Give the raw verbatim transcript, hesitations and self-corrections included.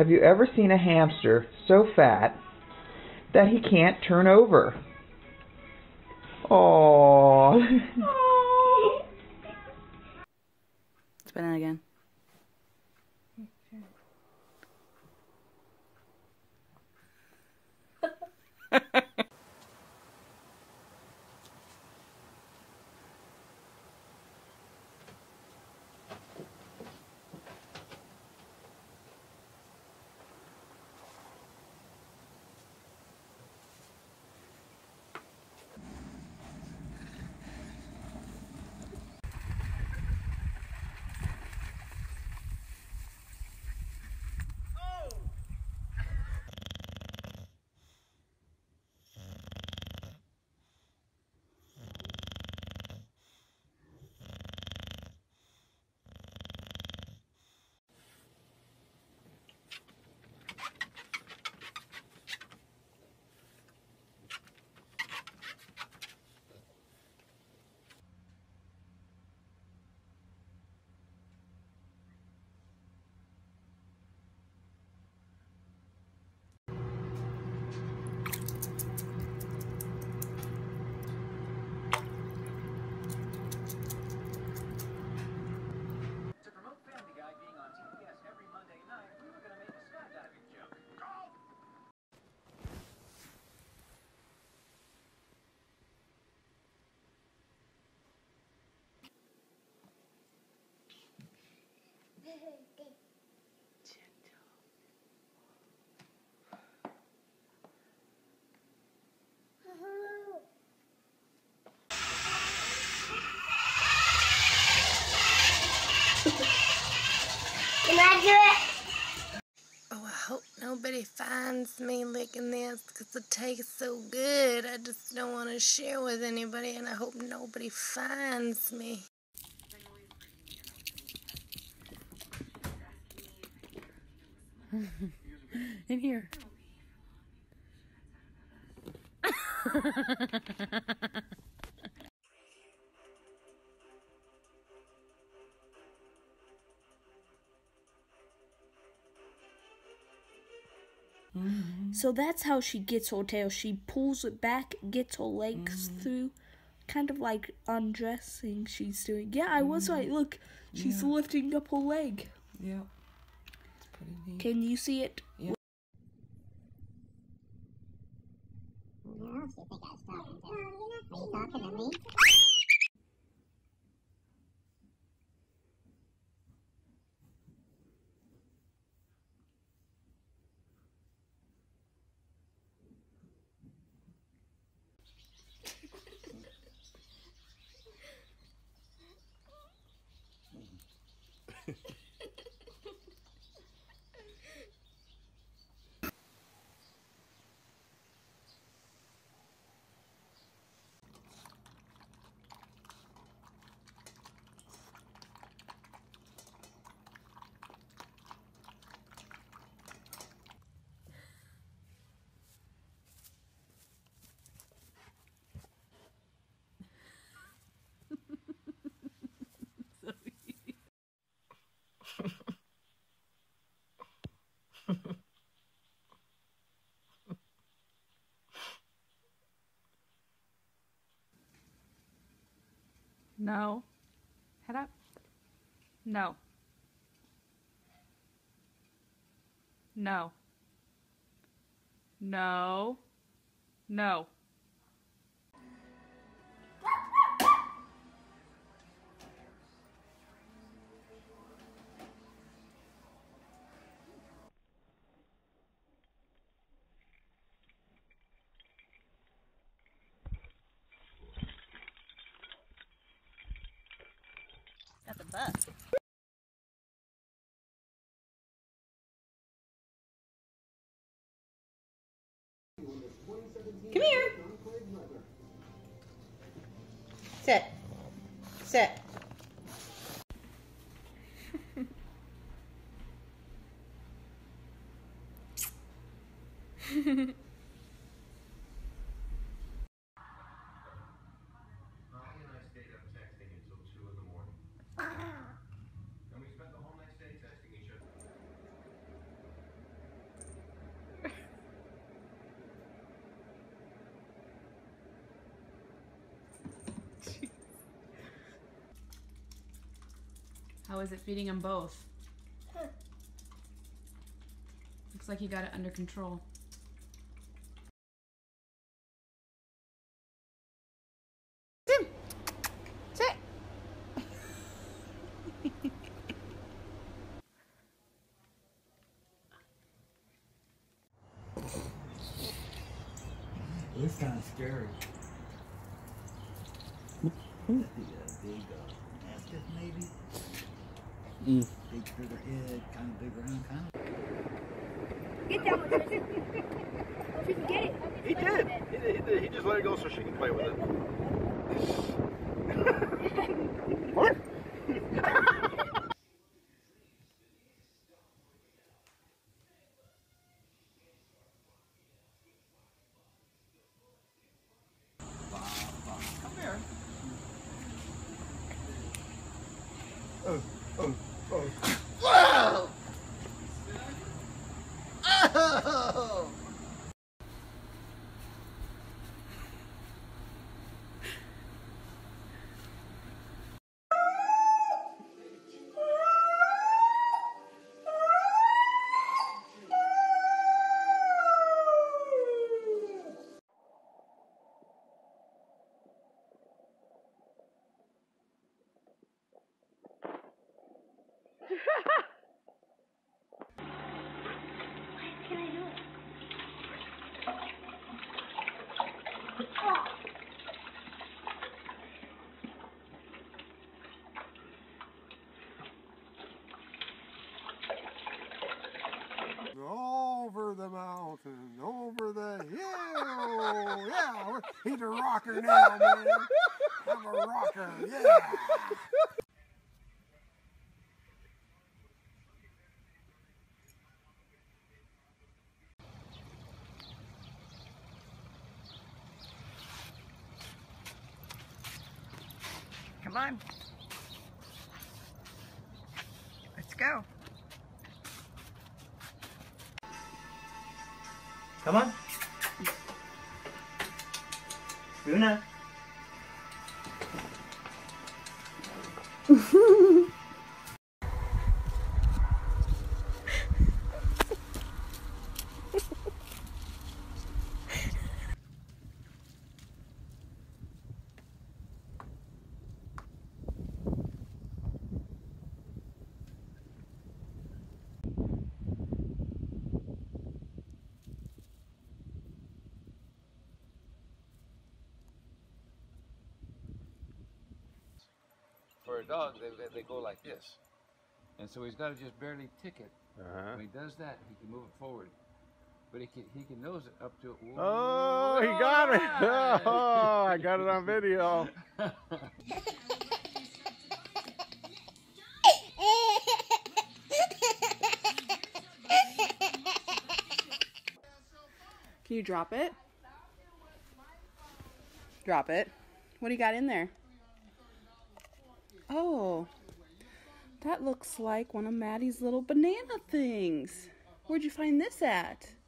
Have you ever seen a hamster so fat that he can't turn over? Aww. Spin it again. Can I do it? Oh, I hope nobody finds me licking this because it tastes so good. I just don't want to share with anybody, and I hope nobody finds me. In here. Mm-hmm. So that's how she gets her tail. She pulls it back, gets her legs mm-hmm. through, kind of like undressing she's doing. Yeah, I was mm-hmm. right. Look, she's yeah. lifting up her leg. Yeah. It's pretty neat. Can you see it? Yeah. No. Head up. No. No. No. No. That's a bus. Come here. Sit. Sit. How is it feeding them both? Huh. Looks like you got it under control. Sit. Sit. It looks kind of scary. That's a big uh, mastiff, maybe. Mm. Big bigger head, kind of big round, kind of. Get that one. She can get it. He did. He, he, he just let it go so she can play with it. What? Come here. Oh, oh, oh. Whoa! Oh! Over the mountain, over the hill. Yeah, he's a rocker now, man. I'm a rocker, yeah. Come on. Let's go. Come on. Luna. For a dog, they, they, they go like this. And so he's got to just barely tick it. Uh-huh. When he does that, he can move it forward. But he can, he can nose it up to it. Whoa. Oh, he got it. Oh, I got it on video. Can you drop it? Drop it. What do you got in there? Oh, that looks like one of Maddie's little banana things. Where'd you find this at?